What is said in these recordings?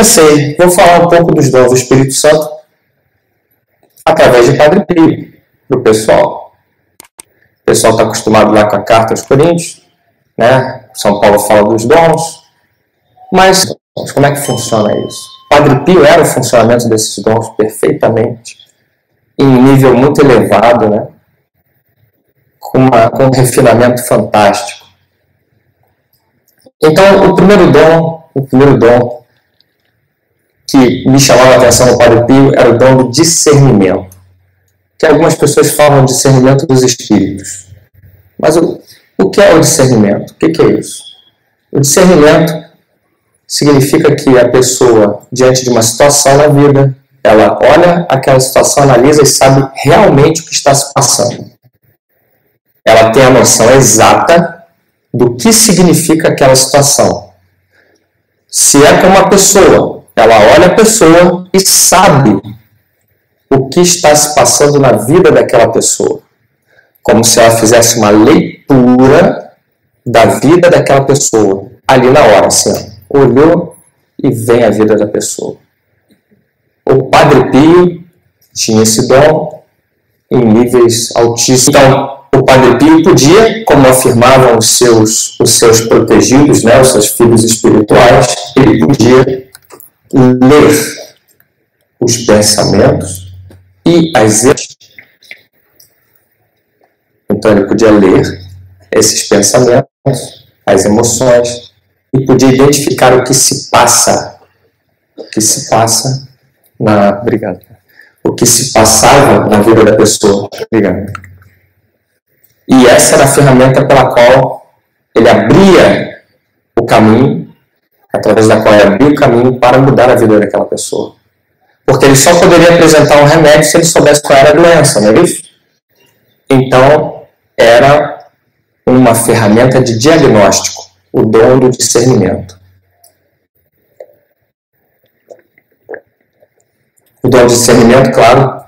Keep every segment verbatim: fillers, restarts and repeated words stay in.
comecei, vou falar um pouco dos dons do Espírito Santo através de Padre Pio, para o pessoal. O pessoal está acostumado lá com a Carta aos Coríntios, né? São Paulo fala dos dons, mas como é que funciona isso? Padre Pio era o funcionamento desses dons perfeitamente, em nível muito elevado, né? com, uma, com um refinamento fantástico. Então, o primeiro dom, o primeiro dom que me chamava a atenção no Padre Pio era o dom do discernimento, que algumas pessoas falam discernimento dos espíritos. Mas o, o que é o discernimento? O que, que é isso? O discernimento significa que a pessoa, diante de uma situação na vida, ela olha aquela situação, analisa e sabe realmente o que está se passando. Ela tem a noção exata do que significa aquela situação. Se é com uma pessoa, ela olha a pessoa e sabe o que está se passando na vida daquela pessoa, como se ela fizesse uma leitura da vida daquela pessoa, ali na hora, assim, olhou e vem a vida da pessoa. O Padre Pio tinha esse dom em níveis altíssimos. Então, o Padre Pio podia, como afirmavam os seus, os seus protegidos, né, os seus filhos espirituais, ele podia ler os pensamentos e as emoções. Então ele podia ler esses pensamentos, as emoções, e podia identificar o que se passa, o que se passa na, obrigado, o que se passava na vida da pessoa. Obrigado. E essa era a ferramenta pela qual ele abria o caminho, através da qual ele abria o caminho para mudar a vida daquela pessoa. Porque ele só poderia apresentar um remédio se ele soubesse qual era a doença, não é isso? Então, era uma ferramenta de diagnóstico, o dom do discernimento. O dom do discernimento, claro,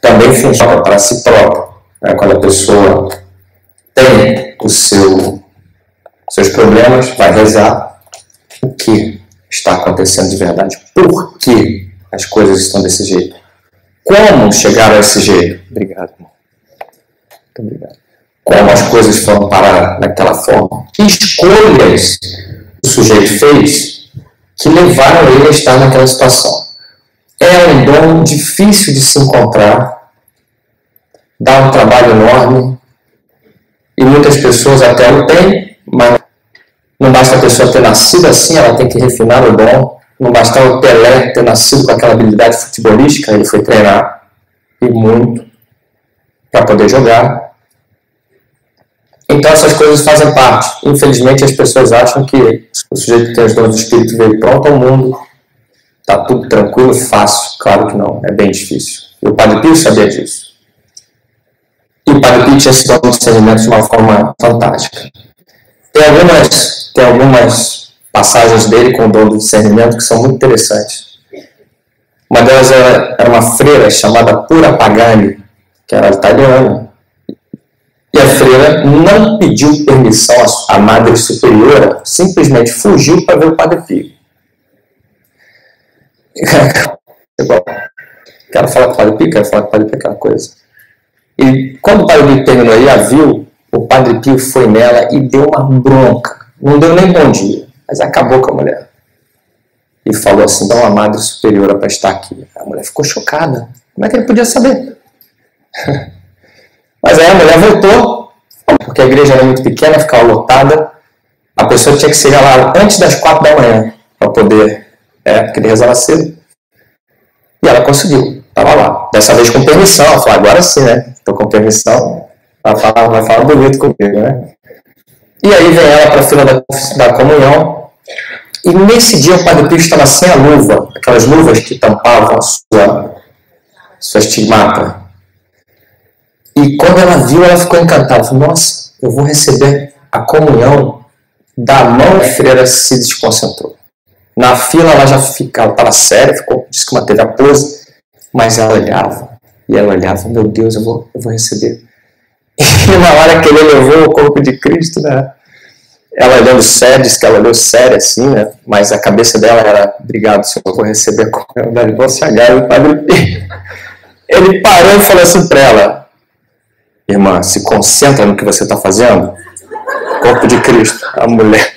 também funciona para si próprio. É quando a pessoa tem os seu, seus problemas, vai rezar o que está acontecendo de verdade, por que as coisas estão desse jeito, como chegaram a esse jeito. Obrigado, irmão. Muito obrigado. Como as coisas foram parar daquela forma, que escolhas o sujeito fez que levaram ele a estar naquela situação. É um dom difícil de se encontrar, dá um trabalho enorme, e muitas pessoas até o têm, mas não basta a pessoa ter nascido assim, ela tem que refinar o dom. Não basta o Pelé ter nascido com aquela habilidade futebolística, ele foi treinar, e muito, para poder jogar. Então essas coisas fazem parte. Infelizmente as pessoas acham que o sujeito que tem os dons do Espírito veio pronto ao mundo, está tudo tranquilo e fácil. Claro que não, é bem difícil. E o Padre Pio sabia disso. E o Padre Pio tinha esse dom de discernimento de uma forma fantástica. Tem algumas, tem algumas passagens dele com o dom do discernimento que são muito interessantes. Uma delas era, era uma freira chamada Pura Pagani, que era italiana. E a freira não pediu permissão à Madre Superiora, simplesmente fugiu para ver o Padre Pio. Quero falar com o Padre Pio, quero falar com o Padre Pio, aquela coisa. E quando o Padre Pio terminou e a viu, o Padre Pio foi nela e deu uma bronca. Não deu nem bom dia, mas acabou com a mulher. E falou assim, dá uma Madre Superiora para estar aqui. A mulher ficou chocada. Como é que ele podia saber? Mas aí a mulher voltou, porque a igreja era muito pequena, ficava lotada. A pessoa tinha que chegar lá antes das quatro da manhã, para poder, é, porque ele rezava cedo. E ela conseguiu. Estava lá. Dessa vez com permissão. Ela falou, agora sim, né? Estou com permissão. Ela fala, vai falar bonito comigo, né? E aí vem ela para a fila da, da comunhão. E nesse dia o Padre Pio estava sem a luva. Aquelas luvas que tampavam a sua, sua estigmata. E quando ela viu, ela ficou encantada. Falou, nossa, eu vou receber a comunhão da mão. A freira se desconcentrou. Na fila ela já ficava, estava séria, ficou, disse que manteve a pose. Mas ela olhava, e ela olhava, meu Deus, eu vou, eu vou receber. E na hora que ele levou o corpo de Cristo, né, Ela olhando séria, disse que ela olhou séria assim, né? Mas a cabeça dela era: obrigado, senhor, eu vou receber a comunidade, vou se agarrar o Padre Pio. Ele parou e falou assim para ela: irmã, se concentra no que você está fazendo. Corpo de Cristo. A mulher.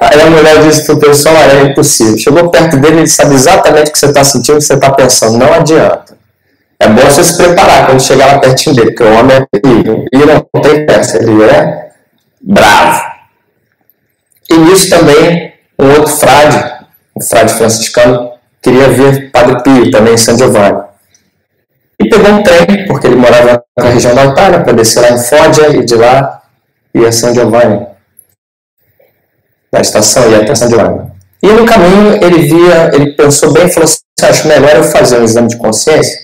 Aí a mulher disse para o pessoal: é impossível. Chegou perto dele, ele sabe exatamente o que você está sentindo, o que você está pensando. Não adianta. É bom você se preparar quando chegar lá pertinho dele, porque o homem é perigo. E não tem peça, ele é bravo. E nisso também, um outro frade, um frade franciscano, queria ver Padre Pio, também em São Giovanni. E pegou um trem, porque ele morava na região da Itália, para descer lá em Foggia, e de lá ia a São Giovanni. Na estação ia até São Giovanni. E no caminho, ele via, ele pensou bem e falou assim: acho melhor eu fazer um exame de consciência,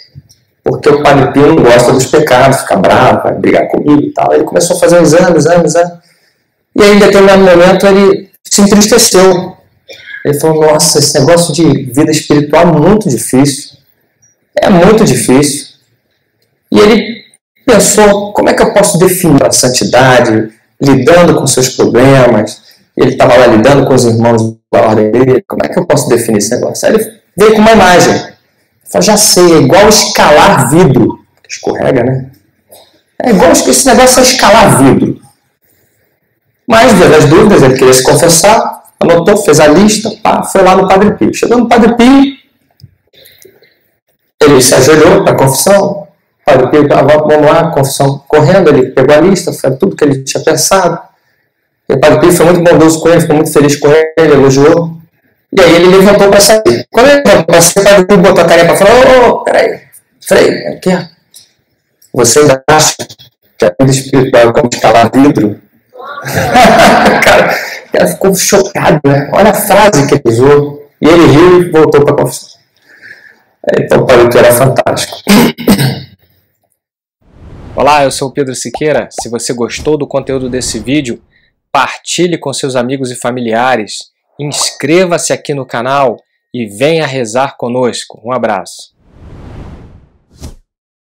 porque o Padre Pio não gosta dos pecados, fica bravo, vai brigar comigo e tal. Ele começou a fazer um exame, exame, exame. E aí, em determinado momento, ele se entristeceu. Ele falou: nossa, esse negócio de vida espiritual é muito difícil. É muito difícil. E ele pensou: como é que eu posso definir a santidade, lidando com seus problemas? Ele estava lá lidando com os irmãos da ordem dele. Como é que eu posso definir esse negócio? Aí ele veio com uma imagem. Ele falou: já sei, é igual escalar vidro. Escorrega, né? É igual esse negócio, é escalar vidro. Mas, vendo as dúvidas, ele queria se confessar, anotou, fez a lista, pá, foi lá no Padre Pio. Chegando no Padre Pio, ele se ajoelhou para a confissão. O Padre Pio estava: vamos lá, confissão correndo. Ele pegou a lista, foi tudo que ele tinha pensado. E o Padre Pio foi muito bondoso com ele, ficou muito feliz com ele, ele elogiou. E aí ele levantou para sair. Quando ele levantou para sair, o Padre Pio botou a carinha para fora: ô, ô, peraí, freio, aqui, ó. Você ainda acha que a vida espiritual é como escalar vidro? Cara, o cara ficou chocado, né? Olha a frase que ele usou. E ele riu e voltou para a confissão. Então, o Padre Pio era fantástico. Olá, eu sou o Pedro Siqueira. Se você gostou do conteúdo desse vídeo, partilhe com seus amigos e familiares, inscreva-se aqui no canal e venha rezar conosco. Um abraço.